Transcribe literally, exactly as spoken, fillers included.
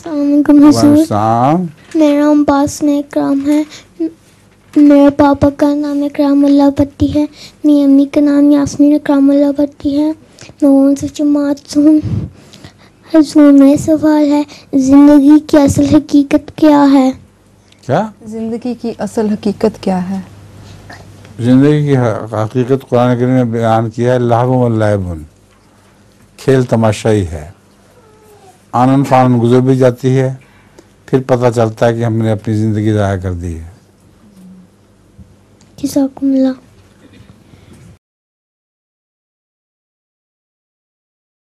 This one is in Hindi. अस्सलामुअलैकुम हुज़ूर, मेरा नाम यास्मीन इकराम है। मेरे पापा का नाम इकराम अल्लाह पति है। मेरी अम्मी का नाम यास्मीन इकराम अल्लाह पति है। मैं उनसे जमात से हूँ। हुज़ूर मेरा सवाल है, ज़िंदगी की असल हकीकत क्या है? क्या ज़िंदगी की असल हकीकत क्या है? ज़िंदगी की हकीकत कुरान करीम ने बयान किया है, लहवुन व लैबुन, खेल तमाशाई है। आनन फानन गुजर भी जाती है, फिर पता चलता है कि हमने अपनी ज़िंदगी ज़ाया कर दी है।